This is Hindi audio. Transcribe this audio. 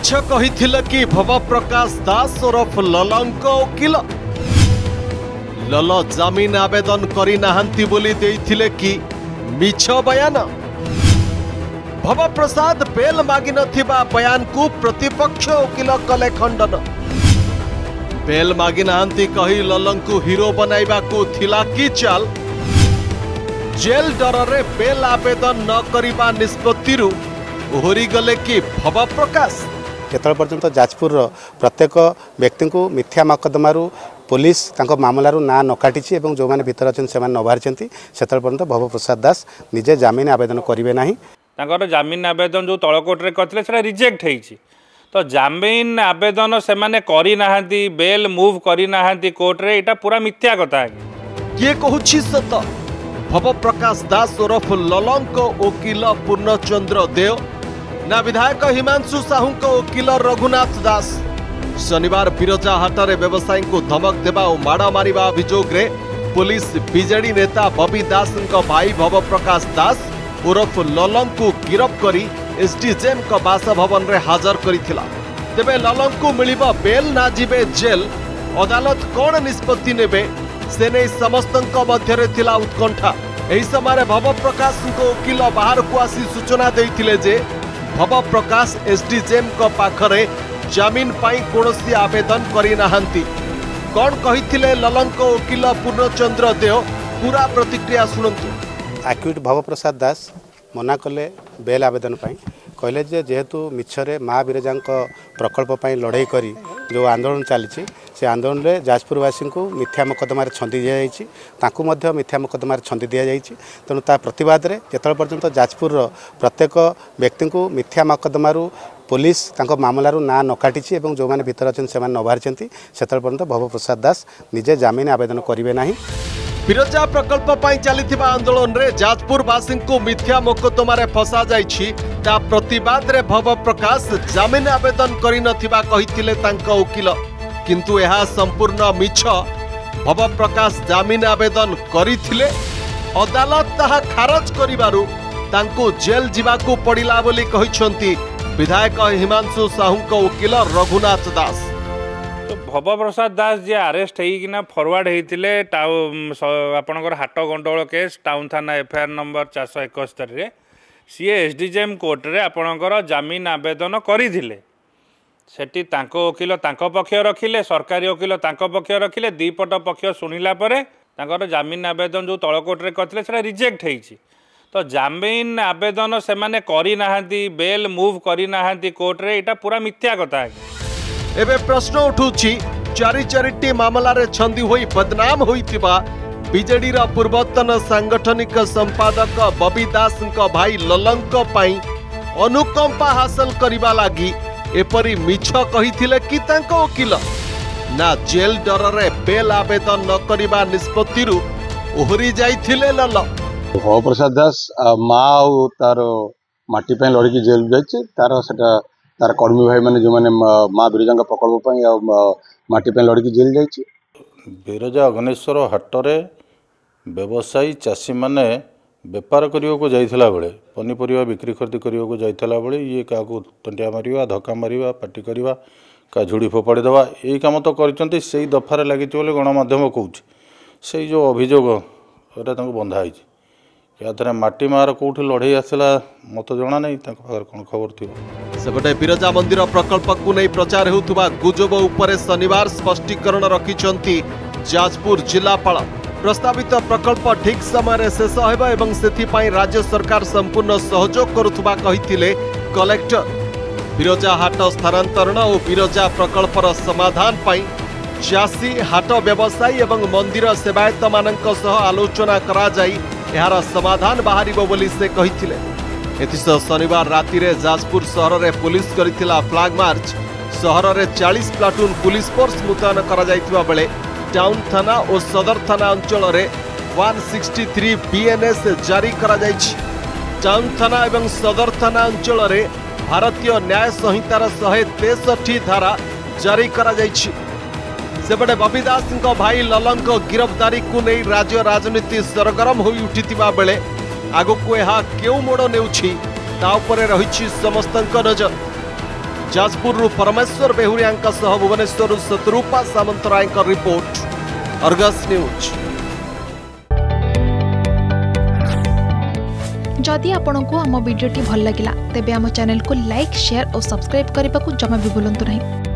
मिछ कही कि भवप्रकाश दास ओरफ ललंक वकिल लल जमीन आवेदन करनाहांती बोली देथिले कि मिछ बयान। भवप्रसाद बेल मागि नथिबा बयान को प्रतिपक्ष वकिल कले खंडन। बेल मागि नहांती कही ललन को हीरो बनाइबा को थिला कि चाल। जेल डररे बेल आवेदन न करिबा निष्पत्ति रु ओहरी गले कि भवप्रकाश। केतल पर्यंत जाजपुर प्रत्येक व्यक्ति को मिथ्या मकदमारू पुलिस तांको मामलारू ना न काटिछि एवं जो माने भीतर अछन से माने न बाहरछंती सेतल पर्यंत भवप्रसाद दास निजे जमीन आवेदन करिवे नाही। तांकर जमीन आवेदन जो तळ कोर्ट रे करथिले सेटा रिजेक्ट हेछि। तो जमीन आवेदन से माने करि नाहंती, बेल मूव करि नाहंती कोर्ट रे, एटा पूरा मिथ्या कथा। के कहूछि सत? भवप्रकाश दास ओरफ ललंक वकिल पूर्णचंद्र देव ना विधायक हिमांशु साहू को वकिल रघुनाथ दास। शनिवार बिरजा हाटरे व्यवसायी को धमक देवा और माड़ मार अभियोग पुलिस बीजेडी नेता बबी दास भाई भवप्रकाश दास उर्फ ललंग को गिरफ कर एसडीजेएम बासभवन में हाजर करथिला। तेबे ललंग को मिलिबा बेल ना जीवे जेल, अदालत कौन निष्पत्ति नेबे से नहीं समस्त मध्य थिला उत्कंठा। यही समय भवप्रकाश वकिल बाहर को आसी सूचना देथिले जे भवप्रकाश एसडीजेएम को पाखरे जमीन पाई कोनोसी आवेदन करनाहांती। कौन कहिथिले ललंक वकिल पूर्णचंद्र देव, पूरा प्रतिक्रिया सुनंतु। आक्यूट भवप्रसाद दास मना कले बेल आवेदन पाई, कहले जे जेहेतु मिछरे माँ बिरजा प्रकल्प पाई लड़ाई करी जो आंदोलन चली से आंदोलन में जाजपुरवासी को मिथ्या मकदमार छंदी दि जाइए, मिथ्या मकदमार छंदी दि जाइए। तेणु ता प्रतिवाद रे केतल पर्यंत जाजपुर प्रत्येक व्यक्ति को मिथ्या मकदमारू पुलिस तांको मामलारू ना न काटिछि एवं जो माने भीतर अछन से माने न बाहरछंती सेतल पर्यंत भवप्रसाद दास निजे जमीन आवेदन करिवे नाही। बिरजा प्रकल्प पाई चलीथिबा आंदोलन रे जाजपुरवासी को मिथ्या मकदमारे फसा जाइछि, ता प्रतिवाद रे भवप्रकाश जमीन आवेदन करि नथिबा कहिथिले तांको वकिल, किंतु यह संपूर्ण मिछ। भवप्रकाश जमीन आवेदन करिथिले, अदालत ताहा खारज करिबारु तांको जेल जीवाकू पड़िला बोली कहिछंती विधायक हिमांशु साहूक वकिल रघुनाथ दास। तो भवप्रसाद दास जी आरेस्ट होना फरवर्ड होते आपणकर हाट गंडोल केस टाउन थाना एफआईआर नंबर 471 रे सीए एसडीजेएम कोर्ट रे आपणकर जमीन आवेदन करते सेठी तांको वकिल तांको पक्ष रखिले, सरकारी वकिल तांको पक्ष रखिले, दीपट पक्ष सुनिला परे तांकर जमीन आवेदन जो तळ कोर्ट रे करथिले सेटा रिजेक्ट हेछि। तो जमीन आवेदन से माने करी नाहंती, बेल मूव करी नाहंती कोर्ट रे, एटा पूरा मिथ्या कथा। एबे प्रश्न उठुछि चारि चारिटी मामला रे छंदी होई बदनाम होइतिबा बीजेडी रा पूर्वतन सांगठनिक संपादक बबी दास को भाई ललंक पाई अनुकंपा हासिल करिबा लागि एपरी मिछ कहिथिले कि तांको वकिल ना जेल डर रे बेल आवेदन न करिबा निष्पत्ति रु ओहरी जाइथिले लल। भवप्रसाद दास माँ और तार मटी लड़की जेल जाइए, तार कर्मी भाई मैंने जो मैंने माँ बिरजा प्रकल्प मटी लड़की जेल जाइए। बिरजा अग्नेश्वर हाटरे व्यवसायी चाषी मैंने बेपार करने को जाता बेले पनीपरिया बिक्री खरीदी करने को जाता बेले ये क्या तंटिया मार धक्का मार पार्टी करवा क्या झुड़ी फोपाड़ी देवा यही कम तो कर दफार लगी गणमाध्यम कौच से जो अभियोग बंधाई या थरे माटी मार कोठी लड़े आसला मत जाना नहीं कौन खबर थी। सेपटे बिरजा मंदिर प्रकल्प को नहीं प्रचार होता गुजब उपरे शनिवार स्पष्टीकरण रखिंट जाजपुर जिलापाल। प्रस्तावित प्रकल्प ठीक समय शेष होगा से राज्य सरकार संपूर्ण सहयोग करुवा कलेक्टर। बिरजा हाट स्थानांतरण और बिरजा प्रकल्पर समाधान चाषी हाट व्यवसायी और मंदिर सेवायत मान आलोचना यार समाधान बाहर बोली से कही। शनिवार राति जाजपुर सहर में पुलिस करिथिला फ्लाग मार्च। सहर में 40 प्लाटून पुलिस फोर्स मुतयन करा बेले टाउन थाना और सदर थाना अंचल में 163 बीएनएस जारी करा। टाउन थाना एवं सदर थाना अंचल में भारतीय न्याय संहितार 163 धारा जारी करा। सेपटे बबी दास भाई ललंग गिरफ्तारी को नहीं राज्य राजनीति सरगरम हो उठिता बेले आगक यह क्यों मोड़ ने समस्त नजर। Jajpur Parameswar Behuria Bhubaneswar Shatrupa Samantaray report Argus news. जदि आपंक आम भिडी भल लगा तेब आम चैनल को लाइक शेयर और सब्सक्राइब करने को जमा भी भूलु ना।